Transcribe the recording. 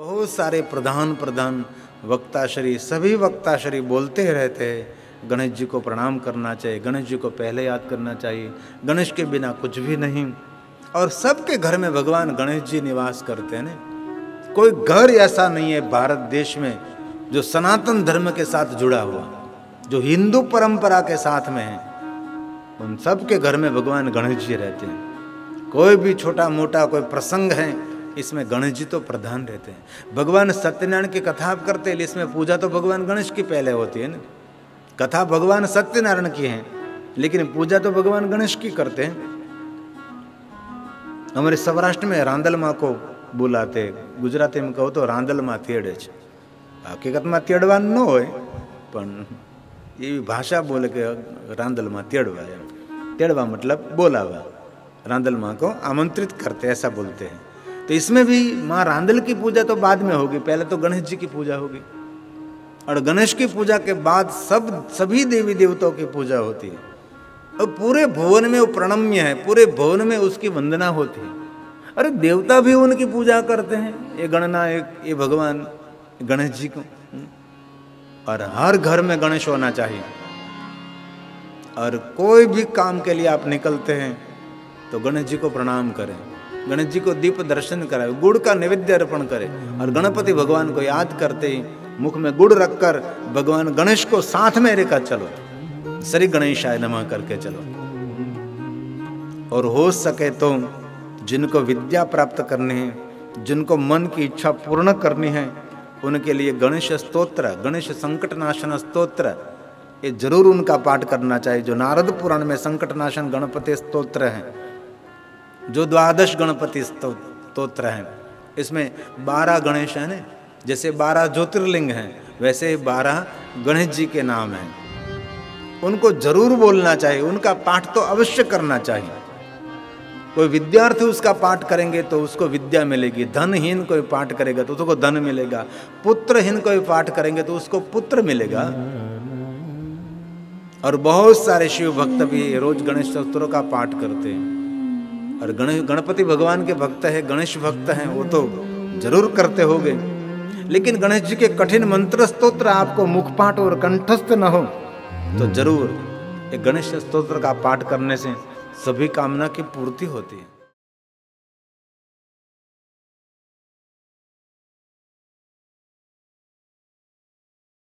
बहुत सारे प्रधान वक्ताश्री सभी वक्ताश्री बोलते रहते हैं गणेश जी को प्रणाम करना चाहिए, गणेश जी को पहले याद करना चाहिए, गणेश के बिना कुछ भी नहीं। और सबके घर में भगवान गणेश जी निवास करते हैं ना, कोई घर ऐसा नहीं है भारत देश में जो सनातन धर्म के साथ जुड़ा हुआ, जो हिंदू परंपरा के साथ में है, उन सबके घर में भगवान गणेश जी रहते हैं। कोई भी छोटा मोटा कोई प्रसंग है इसमें गणेश जी तो प्रधान रहते हैं। भगवान सत्यनारायण की कथा आप करते हैं, इसमें पूजा तो भगवान गणेश की पहले होती है ना, कथा भगवान सत्यनारायण की है लेकिन पूजा तो भगवान गणेश की करते हैं। हमारे सौराष्ट्र में रांदल माँ को बुलाते, गुजराती में कहो तो रांदल माँ तेड़े छे, हकीकत में तेड़वा न होय पण ये भाषा बोले के रांदल माँ तेड़वा, तेड़वा मतलब बोलावा, रांदल माँ को आमंत्रित करते ऐसा बोलते हैं। तो इसमें भी माँ रांदल की पूजा तो बाद में होगी, पहले तो गणेश जी की पूजा होगी और गणेश की पूजा के बाद सभी देवी देवताओं की पूजा होती है और पूरे भवन में वो प्रणम्य है, पूरे भवन में उसकी वंदना होती है। अरे देवता भी उनकी पूजा करते हैं, ये गणना ये भगवान गणेश जी को। और हर घर में गणेश होना चाहिए। और कोई भी काम के लिए आप निकलते हैं तो गणेश जी को प्रणाम करें, गणेश जी को दीप दर्शन कराए, गुड़ का नैवेद्य अर्पण करें और गणपति भगवान को याद करते ही मुख में गुड़ रखकर भगवान गणेश को साथ में लेकर चलो, श्री गणेशाय नमः करके चलो। और हो सके तो जिनको विद्या प्राप्त करनी है, जिनको मन की इच्छा पूर्ण करनी है, उनके लिए गणेश स्तोत्र, गणेश संकटनाशन स्तोत्र ये जरूर उनका पाठ करना चाहिए। जो नारद पुराण में संकटनाशन गणपति स्तोत्र है, जो द्वादश गणपति स्तोत्र हैं, इसमें 12 गणेश हैं ना, जैसे 12 ज्योतिर्लिंग हैं वैसे 12 गणेश जी के नाम हैं। उनको जरूर बोलना चाहिए, उनका पाठ तो अवश्य करना चाहिए। कोई विद्यार्थी उसका पाठ करेंगे तो उसको विद्या मिलेगी, धनहीन कोई पाठ करेगा तो उसको धन मिलेगा, पुत्रहीन कोई पाठ करेंगे तो उसको पुत्र मिलेगा। और बहुत सारे शिव भक्त भी रोज गणेश स्तोत्रों का पाठ करते हैं और गणपति भगवान के भक्त है, गणेश भक्त हैं, वो तो जरूर करते होंगे। लेकिन गणेश जी के कठिन मंत्र स्तोत्र आपको मुखपाठ और कंठस्थ न हो तो जरूर एक गणेश स्तोत्र का पाठ करने से सभी कामना की पूर्ति होती है।